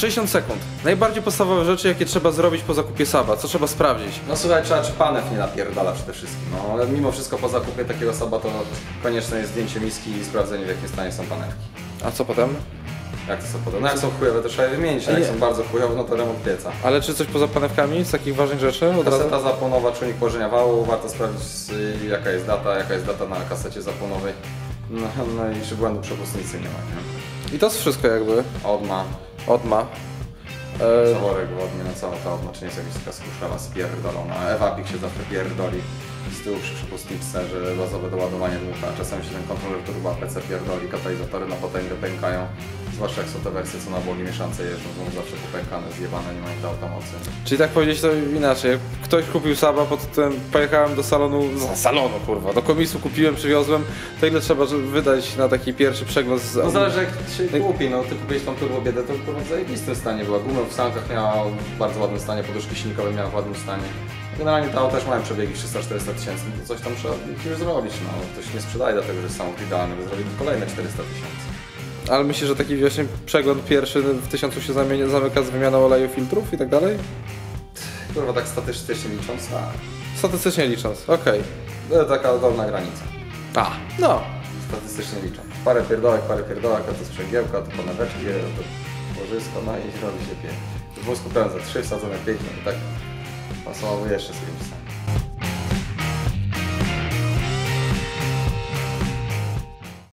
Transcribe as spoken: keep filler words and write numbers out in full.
sześćdziesiąt sekund. Najbardziej podstawowe rzeczy, jakie trzeba zrobić po zakupie Saaba. Co trzeba sprawdzić? No słuchaj, trzeba czy panew nie napierdala przede wszystkim. No ale mimo wszystko po zakupie takiego Saaba to no, konieczne jest zdjęcie miski i sprawdzenie, w jakim stanie są panewki. A co potem? Jak to są podobne? No jak są chujowe, to trzeba je wymienić, a jak są bardzo chujowe, no to remont pieca. Ale czy coś poza panewkami z takich ważnych rzeczy? Kaseta zapłonowa, czujnik położenia wału, warto sprawdzić jaka jest data, jaka jest data na kasecie zapłonowej. No, no i czy błędu przepustnicy nie ma, nie? I to jest wszystko jakby? Odma. Odma. Zaworek wodny, no cała ta odma, czy nie jest jakaś taka skuszewa spierdolona. Ewa Pik się zawsze pierdoli z tyłu przy przepustniczce, że bazowe doładowanie dmucha. Czasami się ten kontroler turbo A P C pierdoli, katalizatory na potęgę pękają. Zwłaszcza jak są te wersje, co na błogi mieszance jeżdżą, są zawsze popękane, zjebane, nie mają ta automocy. Czyli tak powiedzieć to inaczej, ktoś kupił Saaba, potem pojechałem do salonu, za salonu kurwa, do komisu kupiłem, przywiozłem, to ile trzeba wydać na taki pierwszy przegląd? Z... No zależy jak się kupi, no ty kupiłeś tą turbo biedę, to kurwa w zajebistym stanie była, gumę w sankach miała w bardzo ładnym stanie, poduszki silnikowe miała w ładnym stanie. Generalnie ta auta też mają przebiegi trzysta czterysta tysięcy, to coś tam trzeba już zrobić, no ktoś nie sprzedaje dlatego, że jest samochód idealny, bo zrobi kolejne czterysta tysięcy. Ale myślisz, że taki właśnie przegląd pierwszy w tysiącu się zamienia, zamyka z wymianą oleju, filtrów i tak dalej? Kurwa, tak statystycznie licząc, tak. Statystycznie licząc, okej. Okay. Taka dolna granica. A, no. Statystycznie licząc. Parę pierdołek, parę pierdołek, a to sprzęgiełka, a to paneweczki, a to łożysko, no i robi się pięć. W wózku prędzej trzy, wsadzone pięć, no i tak pasowałby jeszcze z kimś.